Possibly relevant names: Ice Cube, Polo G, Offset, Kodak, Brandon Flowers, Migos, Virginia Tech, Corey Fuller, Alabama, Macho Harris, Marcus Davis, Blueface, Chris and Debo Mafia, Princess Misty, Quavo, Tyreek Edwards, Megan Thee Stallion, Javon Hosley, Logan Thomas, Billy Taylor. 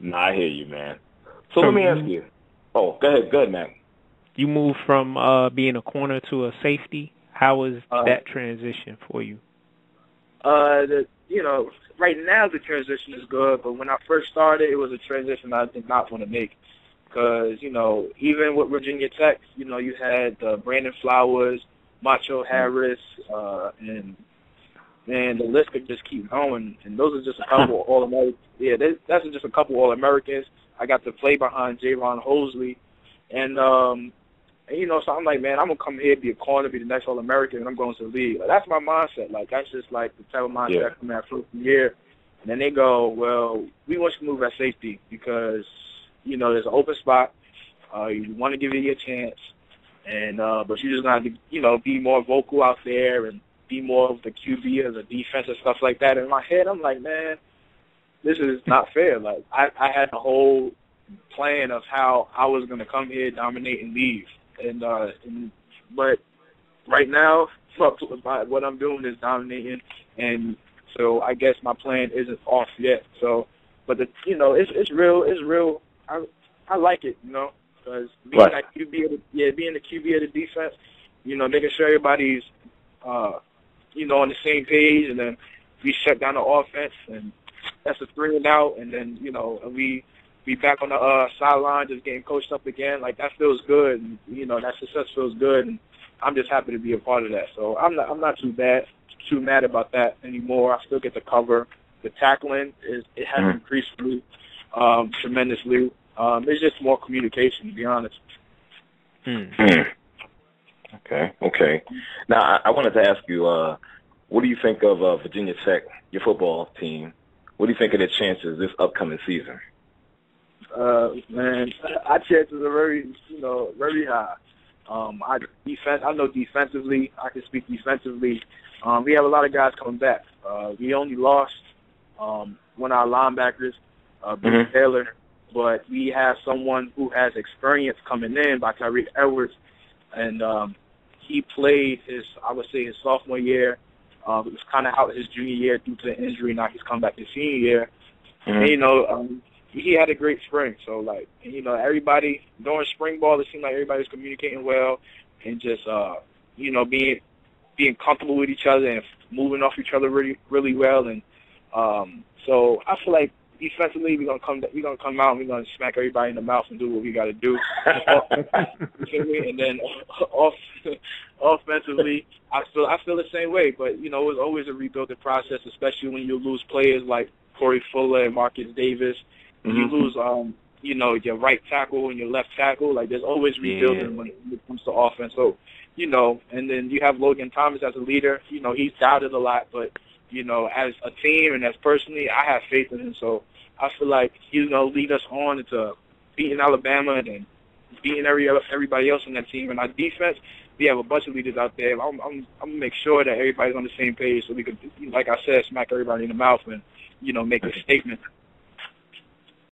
No, I hear you, man. So let me ask you. Oh, go ahead, man. You moved from being a corner to a safety. How was that transition for you? Right now the transition is good, but when I first started, it was a transition I did not want to make because, even with Virginia Tech, you had Brandon Flowers, Macho Harris, and the list could just keep going. And those are just a couple All-Americans. Yeah, that's just a couple All-Americans. I got to play behind Javon Hosley. And, so I'm like, man, I'm going to come here, be a corner, be the next All-American, and I'm going to the league. Like, that's my mindset. Like, that's just, like, the type of mindset I'm at for the year. And then they go, well, we want you to move at safety because, there's an open spot. You want to give it your chance. And but you just got to, be more vocal out there and be more of the QB or the defense and stuff like that. In my head, I'm like, man, this is not fair. Like, I had a whole plan of how I was going to come here, dominate, and leave. But right now, what I'm doing is dominating, and so I guess my plan isn't off yet. So, but it's real. It's real. I like it, because being the QB of the defense, they can show everybody's, on the same page, and then we shut down the offense, and that's a 3 and out, and then we be back on the sideline, just getting coached up again. Like, that feels good, and, that success feels good, and I'm just happy to be a part of that. So I'm not too mad about that anymore. I still get to cover. The tackling has increased tremendously. It's just more communication, to be honest. Okay. Now I wanted to ask you, what do you think of Virginia Tech, your football team? What do you think of their chances this upcoming season? Man, our chances are very, very high. I know defensively. I can speak defensively. We have a lot of guys coming back. We only lost one of our linebackers, Billy Taylor, but we have someone who has experience coming in by Tyreek Edwards, and he played his sophomore year. It was kind of out his junior year due to the injury. Now he's come back his senior year. Mm-hmm. And, he had a great spring. So, like, everybody during spring ball, it seemed like everybody was communicating well and just, being comfortable with each other and moving off each other really, really well. And so I feel like defensively we're gonna come out and we're gonna smack everybody in the mouth and do what we gotta do. And then offensively, I feel the same way. But it was always a rebuilding process, especially when you lose players like Corey Fuller and Marcus Davis. You lose, your right tackle and your left tackle. Like, there's always rebuilding when it comes to offense. So, and then you have Logan Thomas as a leader. He's doubted a lot, but, as a team and as personally, I have faith in him. So I feel like he's going to lead us on into beating Alabama and then beating everybody else on that team. And our defense, we have a bunch of leaders out there. I'm going to make sure that everybody's on the same page so we can, like I said, smack everybody in the mouth and, make a statement.